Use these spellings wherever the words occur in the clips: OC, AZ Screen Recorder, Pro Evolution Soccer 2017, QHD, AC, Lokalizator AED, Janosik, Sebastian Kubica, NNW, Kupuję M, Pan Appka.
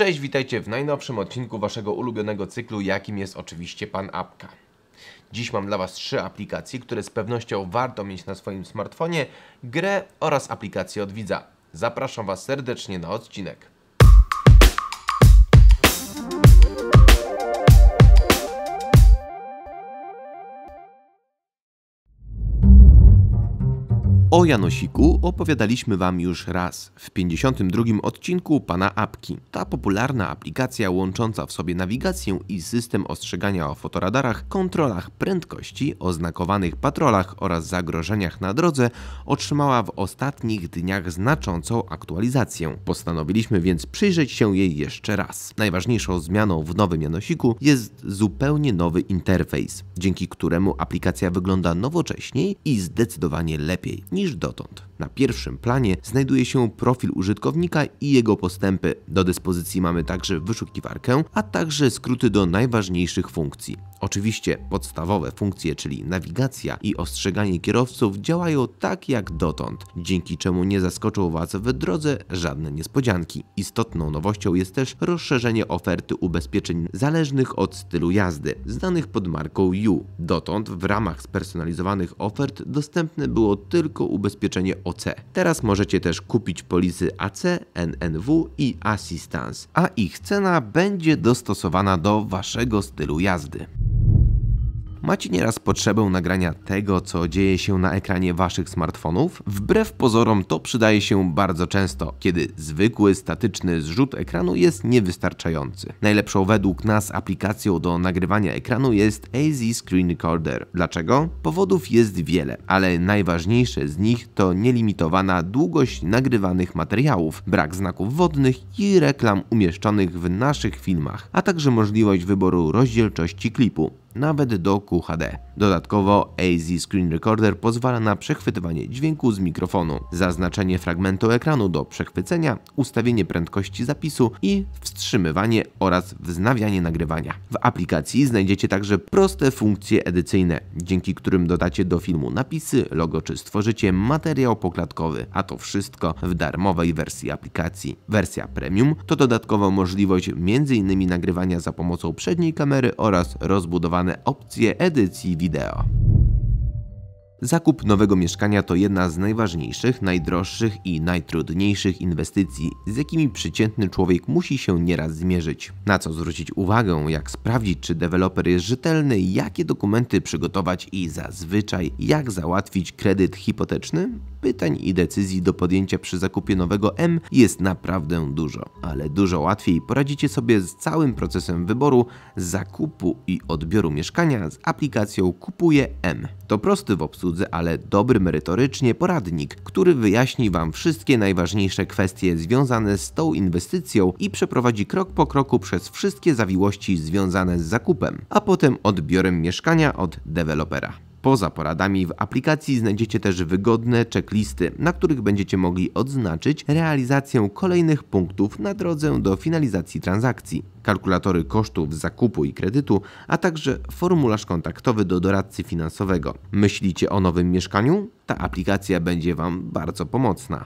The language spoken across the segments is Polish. Cześć, witajcie w najnowszym odcinku waszego ulubionego cyklu, jakim jest oczywiście Pan Appka. Dziś mam dla was 3 aplikacje, które z pewnością warto mieć na swoim smartfonie, grę oraz aplikację od widza. Zapraszam was serdecznie na odcinek. O Janosiku opowiadaliśmy wam już raz, w 52. odcinku Pana Appki. Ta popularna aplikacja łącząca w sobie nawigację i system ostrzegania o fotoradarach, kontrolach prędkości, oznakowanych patrolach oraz zagrożeniach na drodze otrzymała w ostatnich dniach znaczącą aktualizację. Postanowiliśmy więc przyjrzeć się jej jeszcze raz. Najważniejszą zmianą w nowym Janosiku jest zupełnie nowy interfejs, dzięki któremu aplikacja wygląda nowocześniej i zdecydowanie lepiej niż dotąd. Na pierwszym planie znajduje się profil użytkownika i jego postępy. Do dyspozycji mamy także wyszukiwarkę, a także skróty do najważniejszych funkcji. Oczywiście podstawowe funkcje, czyli nawigacja i ostrzeganie kierowców, działają tak jak dotąd, dzięki czemu nie zaskoczą was w drodze żadne niespodzianki. Istotną nowością jest też rozszerzenie oferty ubezpieczeń zależnych od stylu jazdy, znanych pod marką U. Dotąd w ramach spersonalizowanych ofert dostępne było tylko ubezpieczenie OC. Teraz możecie też kupić polisy AC, NNW i Assistance, a ich cena będzie dostosowana do waszego stylu jazdy. Macie nieraz potrzebę nagrania tego, co dzieje się na ekranie waszych smartfonów? Wbrew pozorom to przydaje się bardzo często, kiedy zwykły, statyczny zrzut ekranu jest niewystarczający. Najlepszą według nas aplikacją do nagrywania ekranu jest AZ Screen Recorder. Dlaczego? Powodów jest wiele, ale najważniejsze z nich to nielimitowana długość nagrywanych materiałów, brak znaków wodnych i reklam umieszczonych w naszych filmach, a także możliwość wyboru rozdzielczości klipu, nawet do QHD. Dodatkowo AZ Screen Recorder pozwala na przechwytywanie dźwięku z mikrofonu, zaznaczenie fragmentu ekranu do przechwycenia, ustawienie prędkości zapisu i wstrzymywanie oraz wznawianie nagrywania. W aplikacji znajdziecie także proste funkcje edycyjne, dzięki którym dodacie do filmu napisy, logo czy stworzycie materiał poklatkowy, a to wszystko w darmowej wersji aplikacji. Wersja premium to dodatkowo możliwość m.in. nagrywania za pomocą przedniej kamery oraz rozbudowania opcje edycji wideo. Zakup nowego mieszkania to jedna z najważniejszych, najdroższych i najtrudniejszych inwestycji, z jakimi przeciętny człowiek musi się nieraz zmierzyć. Na co zwrócić uwagę, jak sprawdzić, czy deweloper jest rzetelny, jakie dokumenty przygotować i zazwyczaj jak załatwić kredyt hipoteczny? Pytań i decyzji do podjęcia przy zakupie nowego M jest naprawdę dużo, ale dużo łatwiej poradzicie sobie z całym procesem wyboru, zakupu i odbioru mieszkania z aplikacją Kupuję M. To prosty w obsłudze, ale dobry merytorycznie poradnik, który wyjaśni wam wszystkie najważniejsze kwestie związane z tą inwestycją i przeprowadzi krok po kroku przez wszystkie zawiłości związane z zakupem, a potem odbiorem mieszkania od dewelopera. Poza poradami w aplikacji znajdziecie też wygodne checklisty, na których będziecie mogli odznaczyć realizację kolejnych punktów na drodze do finalizacji transakcji, kalkulatory kosztów zakupu i kredytu, a także formularz kontaktowy do doradcy finansowego. Myślicie o nowym mieszkaniu? Ta aplikacja będzie wam bardzo pomocna.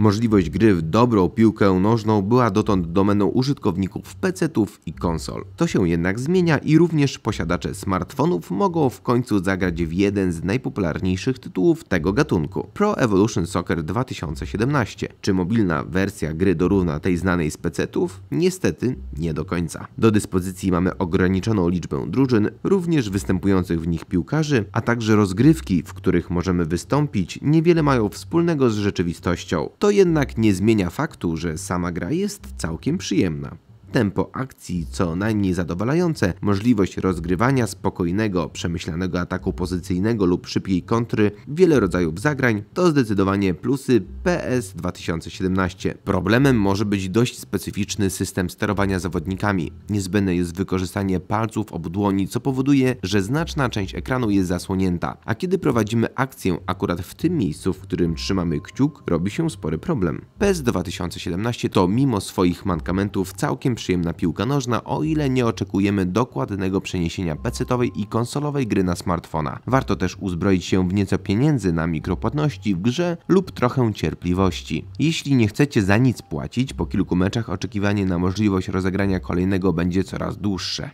Możliwość gry w dobrą piłkę nożną była dotąd domeną użytkowników PC-ów i konsol. To się jednak zmienia i również posiadacze smartfonów mogą w końcu zagrać w jeden z najpopularniejszych tytułów tego gatunku – Pro Evolution Soccer 2017. Czy mobilna wersja gry dorówna tej znanej z PC-ów? Niestety nie do końca. Do dyspozycji mamy ograniczoną liczbę drużyn, również występujących w nich piłkarzy, a także rozgrywki, w których możemy wystąpić, niewiele mają wspólnego z rzeczywistością. To jednak nie zmienia faktu, że sama gra jest całkiem przyjemna. Tempo akcji co najmniej zadowalające, możliwość rozgrywania spokojnego, przemyślanego ataku pozycyjnego lub szybkiej kontry, wiele rodzajów zagrań to zdecydowanie plusy PS 2017. Problemem może być dość specyficzny system sterowania zawodnikami. Niezbędne jest wykorzystanie palców obu dłoni, co powoduje, że znaczna część ekranu jest zasłonięta, a kiedy prowadzimy akcję akurat w tym miejscu, w którym trzymamy kciuk, robi się spory problem. PS 2017 to mimo swoich mankamentów całkiem przyjemna piłka nożna, o ile nie oczekujemy dokładnego przeniesienia pecetowej i konsolowej gry na smartfona. Warto też uzbroić się w nieco pieniędzy na mikropłatności w grze lub trochę cierpliwości. Jeśli nie chcecie za nic płacić, po kilku meczach oczekiwanie na możliwość rozegrania kolejnego będzie coraz dłuższe.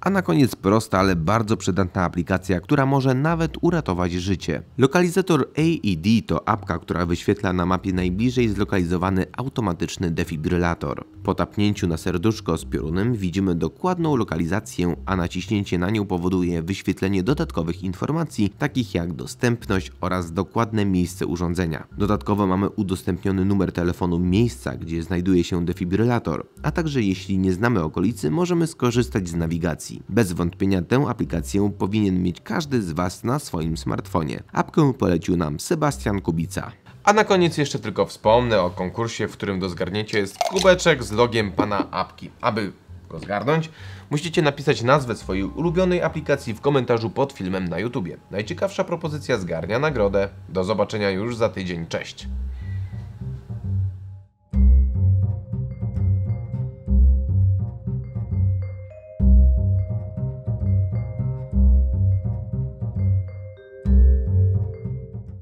A na koniec prosta, ale bardzo przydatna aplikacja, która może nawet uratować życie. Lokalizator AED to apka, która wyświetla na mapie najbliżej zlokalizowany automatyczny defibrylator. Po tapnięciu na serduszko z piorunem widzimy dokładną lokalizację, a naciśnięcie na nią powoduje wyświetlenie dodatkowych informacji, takich jak dostępność oraz dokładne miejsce urządzenia. Dodatkowo mamy udostępniony numer telefonu miejsca, gdzie znajduje się defibrylator, a także jeśli nie znamy okolicy, możemy skorzystać z nawigacji. Bez wątpienia tę aplikację powinien mieć każdy z Was na swoim smartfonie. Apkę polecił nam Sebastian Kubica. A na koniec jeszcze tylko wspomnę o konkursie, w którym do zgarnięcia jest kubeczek z logiem Pana Appki. Aby go zgarnąć, musicie napisać nazwę swojej ulubionej aplikacji w komentarzu pod filmem na YouTubie. Najciekawsza propozycja zgarnia nagrodę. Do zobaczenia już za tydzień. Cześć!